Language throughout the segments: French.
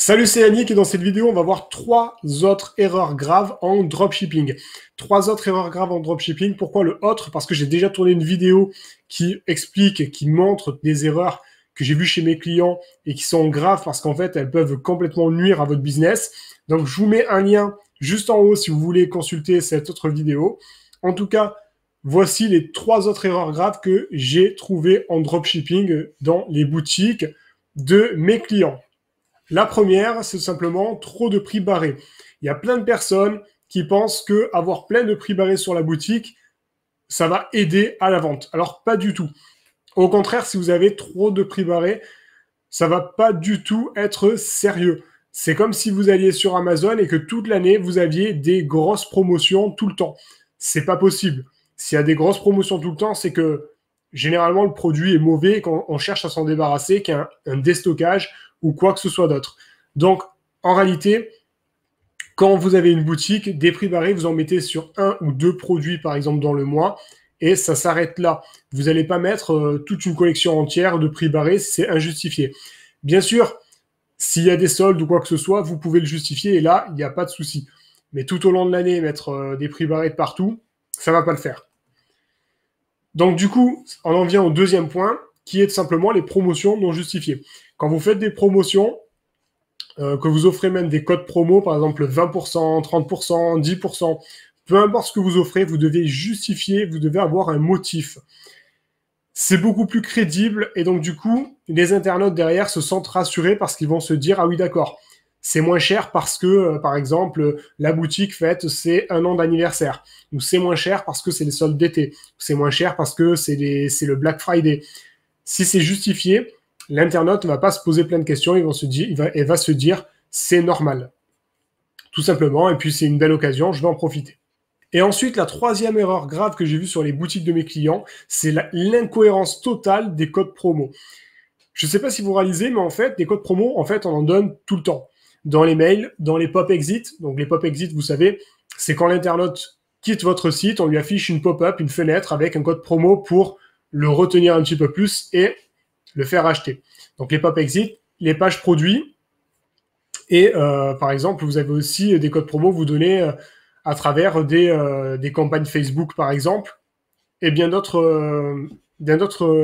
Salut, c'est Yannick et dans cette vidéo, on va voir trois autres erreurs graves en dropshipping. Trois autres erreurs graves en dropshipping. Pourquoi le autre? Parce que j'ai déjà tourné une vidéo qui explique et qui montre des erreurs que j'ai vues chez mes clients et qui sont graves parce qu'en fait, elles peuvent complètement nuire à votre business. Donc, je vous mets un lien juste en haut si vous voulez consulter cette autre vidéo. En tout cas, voici les trois autres erreurs graves que j'ai trouvées en dropshipping dans les boutiques de mes clients. La première, c'est simplement trop de prix barrés. Il y a plein de personnes qui pensent qu'avoir plein de prix barrés sur la boutique, ça va aider à la vente. Alors, pas du tout. Au contraire, si vous avez trop de prix barrés, ça ne va pas du tout être sérieux. C'est comme si vous alliez sur Amazon et que toute l'année, vous aviez des grosses promotions tout le temps. C'est pas possible. S'il y a des grosses promotions tout le temps, c'est que généralement, le produit est mauvais et qu'on cherche à s'en débarrasser, qu'il y a un déstockage ou quoi que ce soit d'autre. Donc, en réalité, quand vous avez une boutique, des prix barrés, vous en mettez sur un ou deux produits, par exemple, dans le mois, et ça s'arrête là. Vous n'allez pas mettre toute une collection entière de prix barrés, c'est injustifié. Bien sûr, s'il y a des soldes ou quoi que ce soit, vous pouvez le justifier, et là, il n'y a pas de souci. Mais tout au long de l'année, mettre des prix barrés partout, ça ne va pas le faire. Donc, du coup, on en vient au deuxième point, qui est simplement les promotions non justifiées. Quand vous faites des promotions, que vous offrez même des codes promo, par exemple 20%, 30%, 10%, peu importe ce que vous offrez, vous devez justifier, vous devez avoir un motif. C'est beaucoup plus crédible et donc du coup, les internautes derrière se sentent rassurés parce qu'ils vont se dire « Ah oui, d'accord, c'est moins cher parce que, par exemple, la boutique fête, c'est un an d'anniversaire » ou « C'est moins cher parce que c'est les soldes d'été » ou « C'est moins cher parce que c'est le Black Friday ». Si c'est justifié, l'internaute ne va pas se poser plein de questions, il va se dire « c'est normal ». Tout simplement, et puis c'est une belle occasion, je vais en profiter. Et ensuite, la troisième erreur grave que j'ai vue sur les boutiques de mes clients, c'est l'incohérence totale des codes promo. Je ne sais pas si vous réalisez, mais en fait, des codes promo, en fait, on en donne tout le temps. Dans les mails, dans les pop-exit. Donc les pop-exit, vous savez, c'est quand l'internaute quitte votre site, on lui affiche une pop-up, une fenêtre avec un code promo pour le retenir un petit peu plus et le faire acheter. Donc les pop-exit, les pages produits, et par exemple, vous avez aussi des codes promo que vous donnez à travers des campagnes Facebook, par exemple, et bien d'autres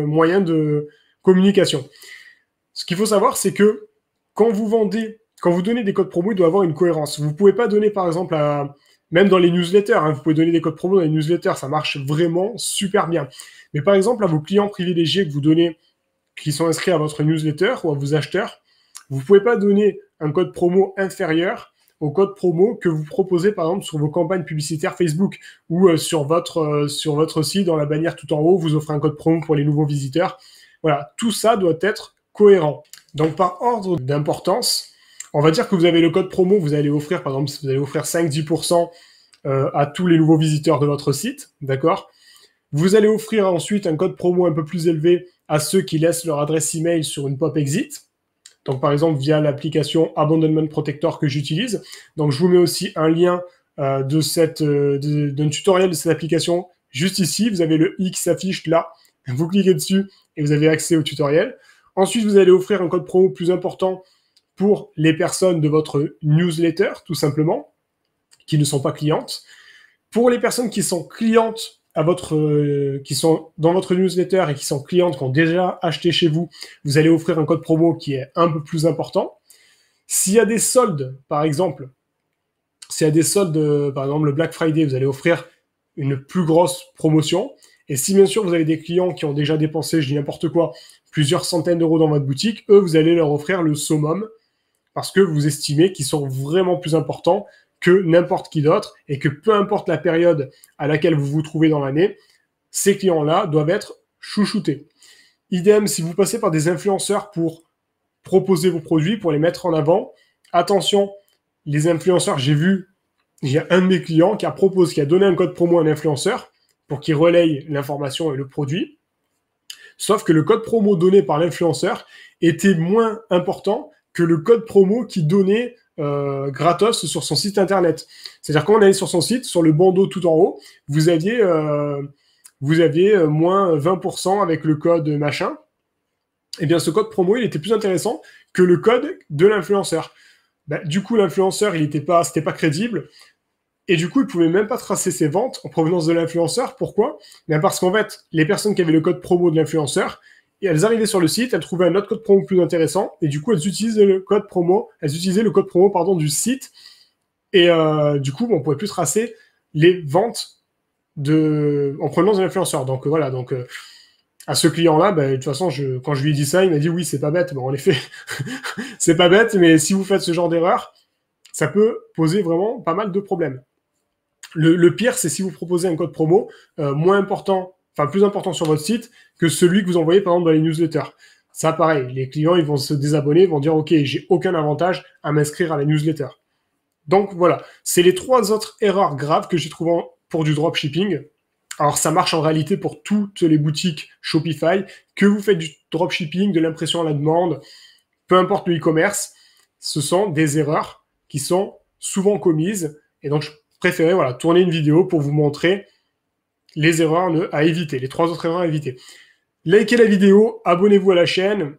moyens de communication. Ce qu'il faut savoir, c'est que quand vous vendez, quand vous donnez des codes promo, il doit avoir une cohérence. Vous ne pouvez pas donner, par exemple, même dans les newsletters, hein, vous pouvez donner des codes promo dans les newsletters, ça marche vraiment super bien. Mais par exemple, à vos clients privilégiés que vous donnez, qui sont inscrits à votre newsletter ou à vos acheteurs, vous ne pouvez pas donner un code promo inférieur au code promo que vous proposez par exemple sur vos campagnes publicitaires Facebook ou sur votre site, dans la bannière tout en haut, vous offrez un code promo pour les nouveaux visiteurs. Voilà, tout ça doit être cohérent. Donc par ordre d'importance, on va dire que vous avez le code promo, vous allez offrir par exemple, vous allez offrir 5-10% à tous les nouveaux visiteurs de votre site, d'accord? Vous allez offrir ensuite un code promo un peu plus élevé à ceux qui laissent leur adresse email sur une pop-exit. Donc, par exemple, via l'application abandonment protector que j'utilise. Donc, je vous mets aussi un lien d'un tutoriel de cette application juste ici. Vous avez le i qui s'affiche là. Vous cliquez dessus et vous avez accès au tutoriel. Ensuite, vous allez offrir un code promo plus important pour les personnes de votre newsletter, tout simplement, qui ne sont pas clientes. Pour les personnes qui sont clientes, qui sont dans votre newsletter et qui sont clientes, qui ont déjà acheté chez vous, vous allez offrir un code promo qui est un peu plus important. S'il y a des soldes, par exemple, le Black Friday, vous allez offrir une plus grosse promotion. Et si bien sûr vous avez des clients qui ont déjà dépensé, je dis n'importe quoi, plusieurs centaines d'euros dans votre boutique, eux, vous allez leur offrir le summum parce que vous estimez qu'ils sont vraiment plus importants que n'importe qui d'autre, et que peu importe la période à laquelle vous vous trouvez dans l'année, ces clients-là doivent être chouchoutés. Idem, si vous passez par des influenceurs pour proposer vos produits, pour les mettre en avant, attention, les influenceurs, j'ai vu, il y a un de mes clients qui a donné un code promo à un influenceur pour qu'il relaye l'information et le produit, sauf que le code promo donné par l'influenceur était moins important que le code promo qui donnait gratos sur son site internet. C'est-à-dire quand on allait sur son site, sur le bandeau tout en haut, vous aviez moins 20% avec le code machin. Et bien ce code promo, il était plus intéressant que le code de l'influenceur. bah, du coup, l'influenceur, c'était pas crédible. Et du coup, il pouvait même pas tracer ses ventes en provenance de l'influenceur. Pourquoi ? Bien parce qu'en fait, les personnes qui avaient le code promo de l'influenceur, elles arrivaient sur le site, elles trouvaient un autre code promo plus intéressant, et du coup, elles utilisaient le code promo du site. Et du coup, on ne pouvait plus tracer les ventes en provenance de l'influenceur. Donc voilà, donc à ce client-là, bah, de toute façon, quand je lui ai dit ça, il m'a dit oui, c'est pas bête. Bon, en effet, c'est pas bête, mais si vous faites ce genre d'erreur, ça peut poser vraiment pas mal de problèmes. Le pire, c'est si vous proposez un code promo plus important sur votre site que celui que vous envoyez par exemple dans les newsletters. Ça, pareil, les clients, ils vont se désabonner, ils vont dire « Ok, j'ai aucun avantage à m'inscrire à la newsletter. » Donc voilà, c'est les trois autres erreurs graves que j'ai trouvées pour du dropshipping. Alors ça marche en réalité pour toutes les boutiques Shopify, que vous faites du dropshipping, de l'impression à la demande, peu importe le e-commerce, ce sont des erreurs qui sont souvent commises. Et donc je préférais voilà, tourner une vidéo pour vous montrer les erreurs à éviter, les trois autres erreurs à éviter. Likez la vidéo, abonnez-vous à la chaîne.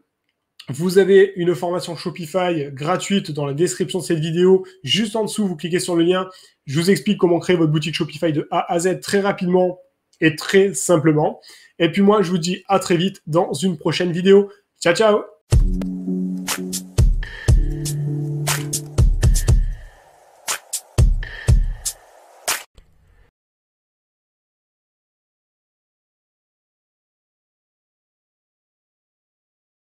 Vous avez une formation Shopify gratuite dans la description de cette vidéo. Juste en dessous, vous cliquez sur le lien. Je vous explique comment créer votre boutique Shopify de A à Z très rapidement et très simplement. Et puis moi, je vous dis à très vite dans une prochaine vidéo. Ciao, ciao!